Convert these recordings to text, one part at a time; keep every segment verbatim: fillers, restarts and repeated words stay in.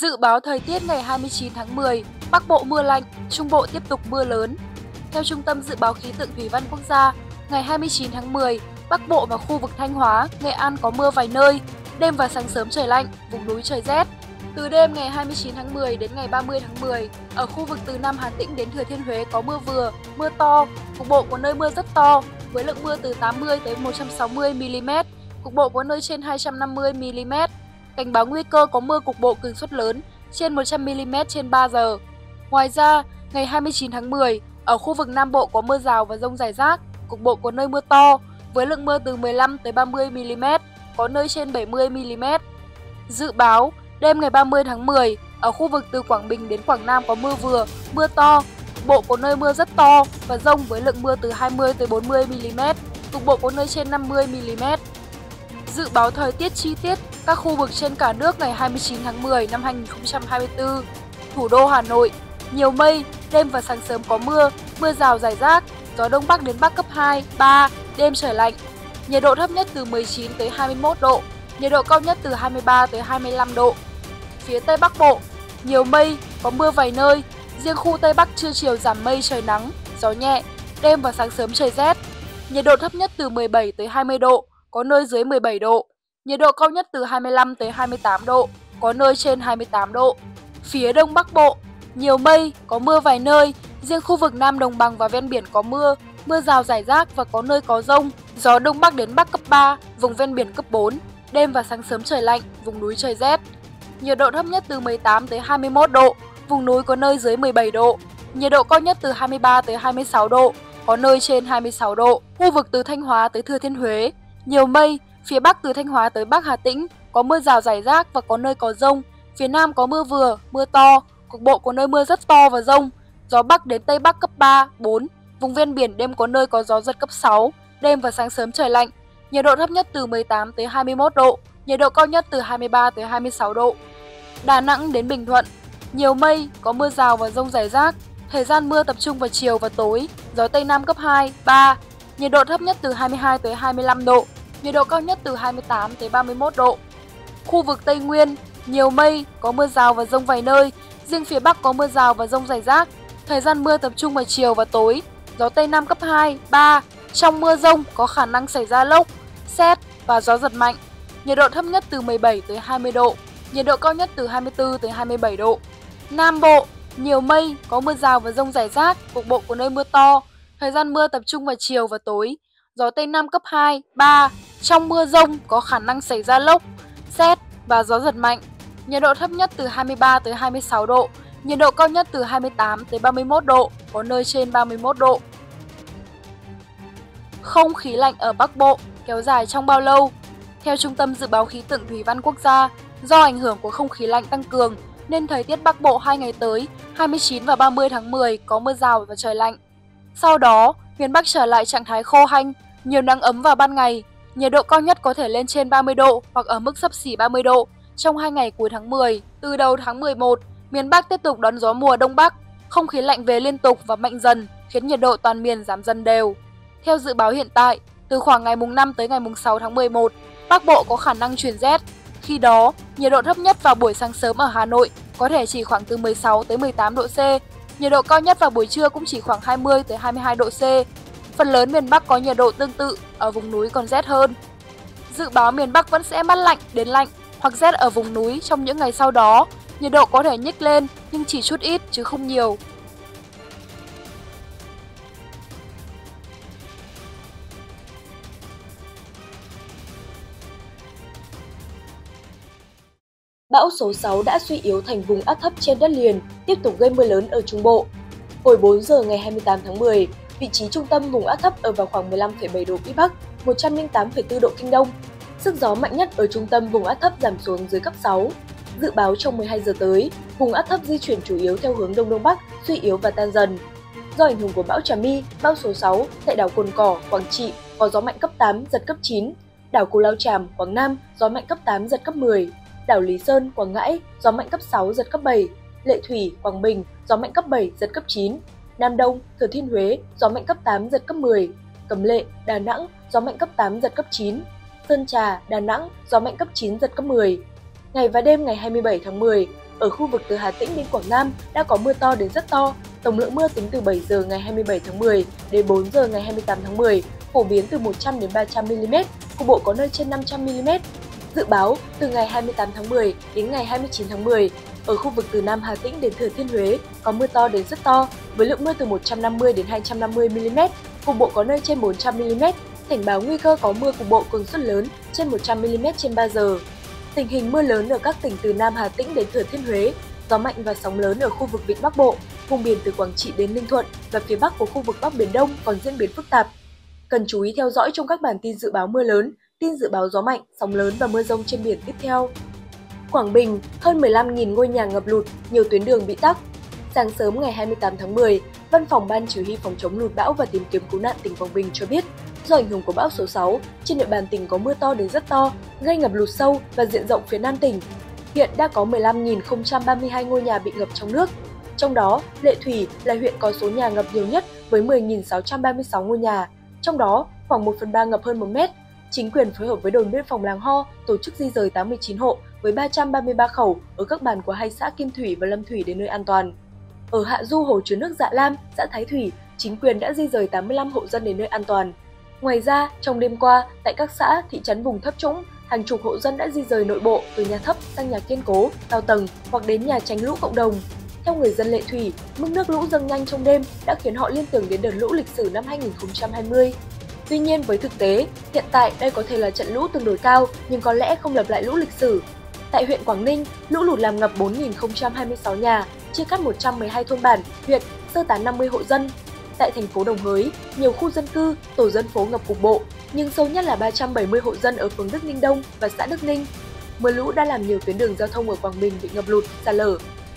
Dự báo thời tiết ngày hai mươi chín tháng mười, Bắc Bộ mưa lạnh, Trung Bộ tiếp tục mưa lớn. Theo Trung tâm Dự báo Khí tượng Thủy văn quốc gia, ngày hai mươi chín tháng mười, Bắc Bộ và khu vực Thanh Hóa, Nghệ An có mưa vài nơi, đêm và sáng sớm trời lạnh, vùng núi trời rét. Từ đêm ngày hai mươi chín tháng mười đến ngày ba mươi tháng mười, ở khu vực từ Nam Hà Tĩnh đến Thừa Thiên Huế có mưa vừa, mưa to, cục bộ có nơi mưa rất to, với lượng mưa từ tám mươi đến một trăm sáu mươi mi li mét, cục bộ có nơi trên hai trăm năm mươi mi li mét. Cảnh báo nguy cơ có mưa cục bộ cường suất lớn trên một trăm mi li mét trên ba giờ. Ngoài ra, ngày hai mươi chín tháng mười, ở khu vực Nam Bộ có mưa rào và dông rải rác, cục bộ có nơi mưa to, với lượng mưa từ mười lăm đến ba mươi mi li mét, có nơi trên bảy mươi mi li mét. Dự báo, đêm ngày ba mươi tháng mười, ở khu vực từ Quảng Bình đến Quảng Nam có mưa vừa, mưa to, cục bộ có nơi mưa rất to và dông với lượng mưa từ hai mươi đến bốn mươi mi li mét, cục bộ có nơi trên năm mươi mi li mét. Dự báo thời tiết chi tiết các khu vực trên cả nước ngày hai mươi chín tháng mười năm hai nghìn không trăm hai mươi tư. Thủ đô Hà Nội, nhiều mây, đêm và sáng sớm có mưa, mưa rào rải rác, gió đông bắc đến bắc cấp hai, ba, đêm trời lạnh. Nhiệt độ thấp nhất từ mười chín tới hai mươi mốt độ, nhiệt độ cao nhất từ hai mươi ba tới hai mươi lăm độ. Phía Tây Bắc Bộ, nhiều mây, có mưa vài nơi, riêng khu Tây Bắc trưa chiều giảm mây trời nắng, gió nhẹ, đêm và sáng sớm trời rét. Nhiệt độ thấp nhất từ mười bảy tới hai mươi độ, có nơi dưới mười bảy độ. Nhiệt độ cao nhất từ hai mươi lăm tới hai mươi tám độ, có nơi trên hai mươi tám độ. Phía Đông Bắc Bộ, nhiều mây, có mưa vài nơi, riêng khu vực Nam Đồng bằng và ven biển có mưa, mưa rào rải rác và có nơi có dông, gió Đông Bắc đến Bắc cấp ba, vùng ven biển cấp bốn, đêm và sáng sớm trời lạnh, vùng núi trời rét. Nhiệt độ thấp nhất từ mười tám tới hai mươi mốt độ, vùng núi có nơi dưới mười bảy độ, nhiệt độ cao nhất từ hai mươi ba tới hai mươi sáu độ, có nơi trên hai mươi sáu độ. Khu vực từ Thanh Hóa tới Thừa Thiên Huế, nhiều mây, phía Bắc từ Thanh Hóa tới Bắc Hà Tĩnh có mưa rào rải rác và có nơi có dông, phía Nam có mưa vừa, mưa to, cục bộ có nơi mưa rất to và dông, gió Bắc đến Tây Bắc cấp ba, bốn, vùng ven biển đêm có nơi có gió giật cấp sáu, đêm và sáng sớm trời lạnh, nhiệt độ thấp nhất từ mười tám tới hai mươi mốt độ, nhiệt độ cao nhất từ hai mươi ba tới hai mươi sáu độ. Đà Nẵng đến Bình Thuận, nhiều mây, có mưa rào và dông rải rác, thời gian mưa tập trung vào chiều và tối, gió Tây Nam cấp hai, ba, nhiệt độ thấp nhất từ hai mươi hai tới hai mươi lăm độ. Nhiệt độ cao nhất từ hai mươi tám tới ba mươi mốt độ. Khu vực Tây Nguyên, nhiều mây, có mưa rào và dông vài nơi, riêng phía Bắc có mưa rào và dông rải rác. Thời gian mưa tập trung vào chiều và tối, gió Tây Nam cấp hai, ba. Trong mưa dông có khả năng xảy ra lốc, sét và gió giật mạnh. Nhiệt độ thấp nhất từ mười bảy tới hai mươi độ, nhiệt độ cao nhất từ hai mươi tư tới hai mươi bảy độ. Nam Bộ, nhiều mây, có mưa rào và dông rải rác, cục bộ có nơi mưa to. Thời gian mưa tập trung vào chiều và tối, gió Tây Nam cấp hai, ba. Trong mưa dông có khả năng xảy ra lốc, sét và gió giật mạnh. Nhiệt độ thấp nhất từ hai mươi ba tới hai mươi sáu độ, nhiệt độ cao nhất từ hai mươi tám tới ba mươi mốt độ, có nơi trên ba mươi mốt độ. Không khí lạnh ở Bắc Bộ kéo dài trong bao lâu? Theo Trung tâm Dự báo Khí tượng Thủy văn quốc gia, do ảnh hưởng của không khí lạnh tăng cường nên thời tiết Bắc Bộ hai ngày tới, hai mươi chín và ba mươi tháng mười có mưa rào và trời lạnh. Sau đó, miền Bắc trở lại trạng thái khô hanh, nhiều nắng ấm vào ban ngày. Nhiệt độ cao nhất có thể lên trên ba mươi độ hoặc ở mức xấp xỉ ba mươi độ trong hai ngày cuối tháng mười. Từ đầu tháng mười một, miền Bắc tiếp tục đón gió mùa Đông Bắc, không khí lạnh về liên tục và mạnh dần, khiến nhiệt độ toàn miền giảm dần đều. Theo dự báo hiện tại, từ khoảng ngày mùng năm tới ngày mùng sáu tháng mười một, Bắc Bộ có khả năng chuyển rét. Khi đó, nhiệt độ thấp nhất vào buổi sáng sớm ở Hà Nội có thể chỉ khoảng từ mười sáu tới mười tám độ C, nhiệt độ cao nhất vào buổi trưa cũng chỉ khoảng hai mươi tới hai mươi hai độ C. Phần lớn miền Bắc có nhiệt độ tương tự, ở vùng núi còn rét hơn. Dự báo miền Bắc vẫn sẽ mát lạnh đến lạnh hoặc rét ở vùng núi trong những ngày sau đó, nhiệt độ có thể nhích lên nhưng chỉ chút ít chứ không nhiều. Bão số sáu đã suy yếu thành vùng áp thấp trên đất liền, tiếp tục gây mưa lớn ở Trung Bộ. Hồi bốn giờ ngày hai mươi tám tháng mười, vị trí trung tâm vùng áp thấp ở vào khoảng mười lăm phẩy bảy độ Vĩ Bắc, một trăm lẻ tám phẩy tư độ Kinh Đông. Sức gió mạnh nhất ở trung tâm vùng áp thấp giảm xuống dưới cấp sáu. Dự báo trong mười hai giờ tới, vùng áp thấp di chuyển chủ yếu theo hướng Đông Đông Bắc, suy yếu và tan dần. Do ảnh hưởng của bão Trà Mi, bão số sáu tại đảo Cồn Cỏ, Quảng Trị có gió mạnh cấp tám, giật cấp chín. Đảo Cù Lao Chàm, Quảng Nam gió mạnh cấp tám, giật cấp mười. Đảo Lý Sơn, Quảng Ngãi gió mạnh cấp sáu, giật cấp bảy. Lệ Thủy, Quảng Bình gió mạnh cấp bảy, giật cấp chín. Nam Đông, Thừa Thiên Huế, gió mạnh cấp tám, giật cấp mười. Cẩm Lệ, Đà Nẵng, gió mạnh cấp tám, giật cấp chín. Sơn Trà, Đà Nẵng, gió mạnh cấp chín, giật cấp mười. Ngày và đêm ngày hai mươi bảy tháng mười, Ở khu vực từ Hà Tĩnh đến Quảng Nam đã có mưa to đến rất to, tổng lượng mưa tính từ bảy giờ ngày hai mươi bảy tháng mười đến bốn giờ ngày hai mươi tám tháng mười, phổ biến từ một trăm đến ba trăm mi-li-mét, cục bộ có nơi trên năm trăm mi-li-mét. Dự báo, từ ngày hai mươi tám tháng mười đến ngày hai mươi chín tháng mười, ở khu vực từ Nam Hà Tĩnh đến Thừa Thiên Huế có mưa to đến rất to, với lượng mưa từ một trăm năm mươi đến hai trăm năm mươi mi-li-mét, cục bộ có nơi trên bốn trăm mi-li-mét, cảnh báo nguy cơ có mưa cục bộ cường suất lớn trên một trăm mi-li-mét trên ba giờ. Tình hình mưa lớn ở các tỉnh từ Nam Hà Tĩnh đến Thừa Thiên Huế, gió mạnh và sóng lớn ở khu vực Vịnh Bắc Bộ, vùng biển từ Quảng Trị đến Ninh Thuận và phía bắc của khu vực Bắc Biển Đông còn diễn biến phức tạp. Cần chú ý theo dõi trong các bản tin dự báo mưa lớn, tin dự báo gió mạnh, sóng lớn và mưa rông trên biển tiếp theo. Quảng Bình, hơn mười lăm nghìn ngôi nhà ngập lụt, nhiều tuyến đường bị tắc. Sáng sớm ngày hai mươi tám tháng mười, Văn phòng Ban Chỉ huy phòng chống lụt bão và tìm kiếm cứu nạn tỉnh Quảng Bình cho biết, do ảnh hưởng của bão số sáu, trên địa bàn tỉnh có mưa to đến rất to, gây ngập lụt sâu và diện rộng phía Nam tỉnh. Hiện đã có mười lăm nghìn không trăm ba mươi hai ngôi nhà bị ngập trong nước. Trong đó, Lệ Thủy là huyện có số nhà ngập nhiều nhất với mười nghìn sáu trăm ba mươi sáu ngôi nhà, trong đó khoảng một phần ba ngập hơn một mét. Chính quyền phối hợp với đồn biên phòng Làng Ho tổ chức di rời tám mươi chín hộ với ba trăm ba mươi ba khẩu ở các bản của hai xã Kim Thủy và Lâm Thủy đến nơi an toàn. Ở hạ du hồ chứa nước Dạ Lam, xã Thái Thủy, chính quyền đã di rời tám mươi lăm hộ dân đến nơi an toàn. Ngoài ra, trong đêm qua, tại các xã, thị trấn vùng thấp trũng, hàng chục hộ dân đã di rời nội bộ từ nhà thấp sang nhà kiên cố, cao tầng hoặc đến nhà tránh lũ cộng đồng. Theo người dân Lệ Thủy, mức nước lũ dâng nhanh trong đêm đã khiến họ liên tưởng đến đợt lũ lịch sử năm hai nghìn không trăm hai mươi. Tuy nhiên, với thực tế, hiện tại đây có thể là trận lũ tương đối cao nhưng có lẽ không lặp lại lũ lịch sử. Tại huyện Quảng Ninh, lũ lụt làm ngập bốn nghìn không trăm hai mươi sáu nhà, chia cắt một trăm mười hai thôn bản, huyện, sơ tán năm mươi hộ dân. Tại thành phố Đồng Hới, nhiều khu dân cư, tổ dân phố ngập cục bộ, nhưng sâu nhất là ba trăm bảy mươi hộ dân ở phường Đức Ninh Đông và xã Đức Ninh. Mưa lũ đã làm nhiều tuyến đường giao thông ở Quảng Bình bị ngập lụt, sạt lở.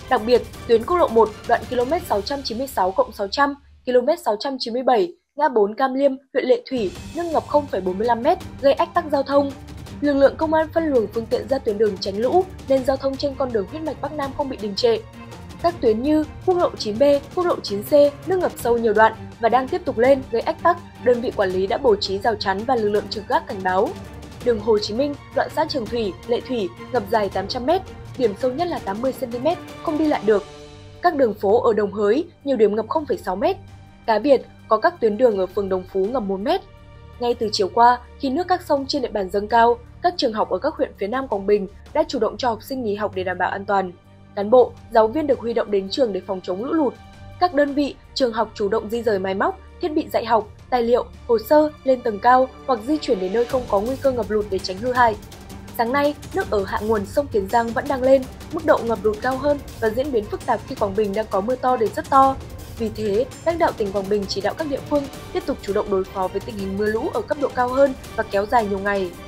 Đặc biệt, tuyến quốc lộ một đoạn ki lô mét sáu trăm chín mươi sáu cộng sáu trăm, ki lô mét sáu trăm chín mươi bảy, ngã bốn Cam Liêm, huyện Lệ Thủy nước ngập không phẩy bốn mươi lăm mét, gây ách tắc giao thông. Lực lượng công an phân luồng phương tiện ra tuyến đường tránh lũ nên giao thông trên con đường huyết mạch Bắc Nam không bị đình trệ. Các tuyến như quốc lộ chín B, quốc lộ chín C nước ngập sâu nhiều đoạn và đang tiếp tục lên gây ách tắc, đơn vị quản lý đã bố trí rào chắn và lực lượng trực gác cảnh báo. Đường Hồ Chí Minh, đoạn xã Trường Thủy, Lệ Thủy ngập dài tám trăm mét, điểm sâu nhất là tám mươi xăng-ti-mét, không đi lại được. Các đường phố ở Đồng Hới, nhiều điểm ngập không phẩy sáu mét. Cá biệt, có các tuyến đường ở phường Đồng Phú ngập một mét. Ngay từ chiều qua, khi nước các sông trên địa bàn dâng cao, các trường học ở các huyện phía Nam Quảng Bình đã chủ động cho học sinh nghỉ học để đảm bảo an toàn. Cán bộ, giáo viên được huy động đến trường để phòng chống lũ lụt. Các đơn vị, trường học chủ động di rời máy móc, thiết bị dạy học, tài liệu, hồ sơ lên tầng cao hoặc di chuyển đến nơi không có nguy cơ ngập lụt để tránh hư hại. Sáng nay, nước ở hạ nguồn sông Kiến Giang vẫn đang lên, mức độ ngập lụt cao hơn và diễn biến phức tạp khi Quảng Bình đang có mưa to đến rất to. Vì thế, lãnh đạo tỉnh Quảng Bình chỉ đạo các địa phương tiếp tục chủ động đối phó với tình hình mưa lũ ở cấp độ cao hơn và kéo dài nhiều ngày.